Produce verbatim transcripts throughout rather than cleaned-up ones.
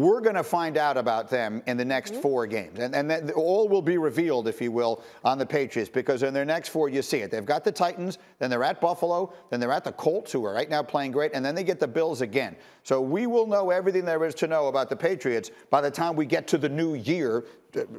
We're going to find out about them in the next mm-hmm. four games. And, and that all will be revealed, if you will, on the Patriots, because in their next four, you see it. They've got the Titans, then they're at Buffalo, then they're at the Colts, who are right now playing great, and then they get the Bills again. So we will know everything there is to know about the Patriots by the time we get to the new year,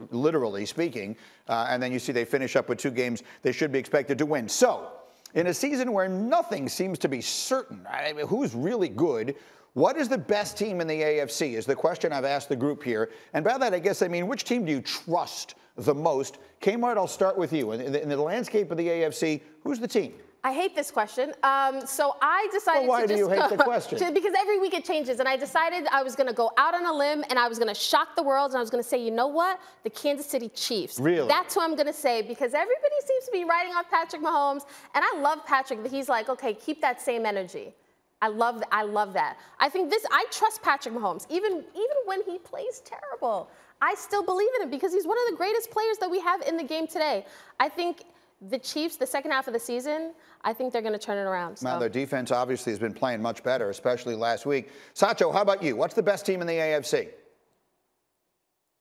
literally speaking, uh, and then you see they finish up with two games they should be expected to win. So in a season where nothing seems to be certain, I mean, who's really good? What is the best team in the A F C is the question I've asked the group here. And by that, I guess I mean, which team do you trust the most? Kmart, I'll start with you. In the, in the landscape of the A F C, who's the team? I hate this question. Um, so I decided well, why to do just you hate go, the question? To, because every week it changes, and I decided I was going to go out on a limb and I was going to shock the world, and I was going to say, you know what? The Kansas City Chiefs. Really? That's who I'm going to say, because everybody seems to be riding off Patrick Mahomes, and I love Patrick, but he's like, okay, keep that same energy. I love, I love that. I think this, I trust Patrick Mahomes, even, even when he plays terrible. I still believe in him because he's one of the greatest players that we have in the game today. I think the Chiefs, the second half of the season, I think they're going to turn it around. So. Now, their defense obviously has been playing much better, especially last week. Sacho, how about you? What's the best team in the A F C?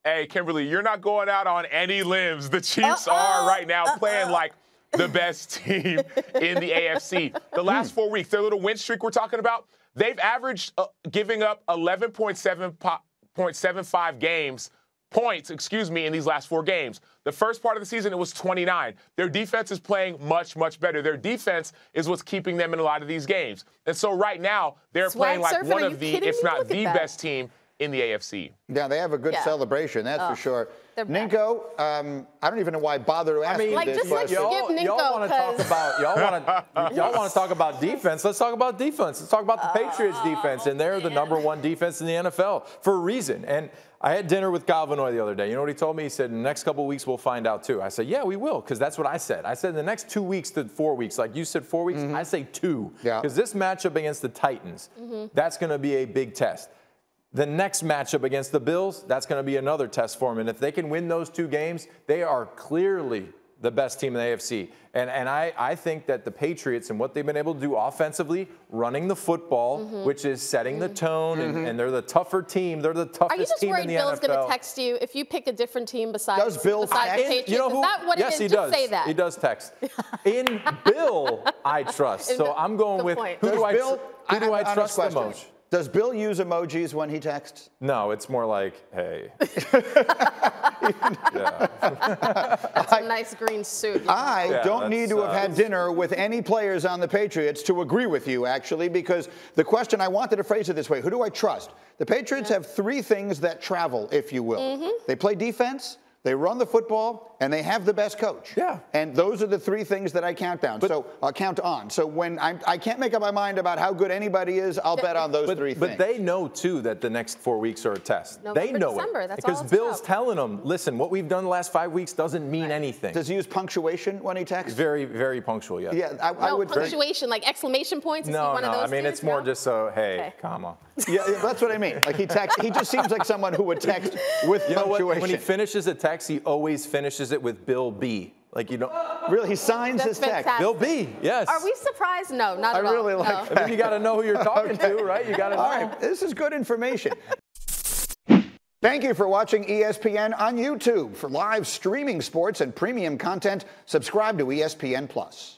Hey, Kimberly, you're not going out on any limbs. The Chiefs uh-oh, are right now uh-oh. playing like the best team in the A F C. The last four weeks, their little win streak we're talking about, they've averaged uh, giving up eleven point seven five games, points, excuse me, in these last four games. The first part of the season, it was twenty-nine. Their defense is playing much, much better. Their defense is what's keeping them in a lot of these games. And so right now, they're Swag playing like surfing. one Are of the, if not the that. best team in the A F C. Yeah, they have a good yeah. celebration, that's oh. for sure. Ninko, um, I don't even know why I bother to ask I mean, like, this just question. Like, y'all want to talk about y'all y'all want to talk about defense. Let's talk about defense. Let's talk about the oh, Patriots defense, and they're man. the number one defense in the N F L for a reason. And I had dinner with Galvanoi the other day. You know what he told me? He said, in the next couple weeks, we'll find out, too. I said, yeah, we will, because that's what I said. I said, in the next two weeks to four weeks, like you said four weeks, mm-hmm. I say two. Because yeah. this matchup against the Titans, mm-hmm. that's going to be a big test. The next matchup against the Bills, that's going to be another test for them. And if they can win those two games, they are clearly the best team in the A F C. And, and I, I think that the Patriots and what they've been able to do offensively, running the football, mm-hmm. which is setting mm-hmm. the tone, mm-hmm. and, and they're the tougher team. They're the toughest team in the N F L. Are you just worried Bill's going to text you if you pick a different team besides, does Bill besides I, the Patriots? You know who, is that what yes, it is? He does. Just say that. He does text. In Bill, I trust. In so Bill, I'm going with point. who does do I, Bill, tr who do I, I trust the most? Does Bill use emojis when he texts? No, it's more like, hey. That's a nice green suit. I yeah, don't need to have uh, had dinner with any players on the Patriots to agree with you, actually, because the question, I wanted to phrase it this way. Who do I trust? The Patriots yeah. have three things that travel, if you will. Mm-hmm. They play defense, they run the football, and they have the best coach. Yeah. And those are the three things that I count down. But, so I'll count on. So when I'm, I can't make up my mind about how good anybody is, I'll bet on those but, three but things. But they know, too, that the next four weeks are a test. November, they know December, it. That's because all Bill's about. telling them, listen, what we've done the last five weeks doesn't mean right. anything. Does he use punctuation when he texts? Very, very punctual, yeah. Yeah, I, no, I would punctuation, very, like exclamation points? Is no, he one no, of those I mean, dudes? it's more no? just so, uh, hey, okay. comma. Yeah, that's what I mean. Like he texts, he just seems like someone who would text with you punctuation. Know what? When he finishes a text, he always finishes it with Bill B. Like, you know, really, he signs That's his text. Fantastic. Bill B, yes. Are we surprised? No, not at all. I really all. like no. that. I mean, you got to know who you're talking okay. to, right? You got to know. All right, this is good information. Thank you for watching E S P N on YouTube. For live streaming sports and premium content, subscribe to E S P N Plus.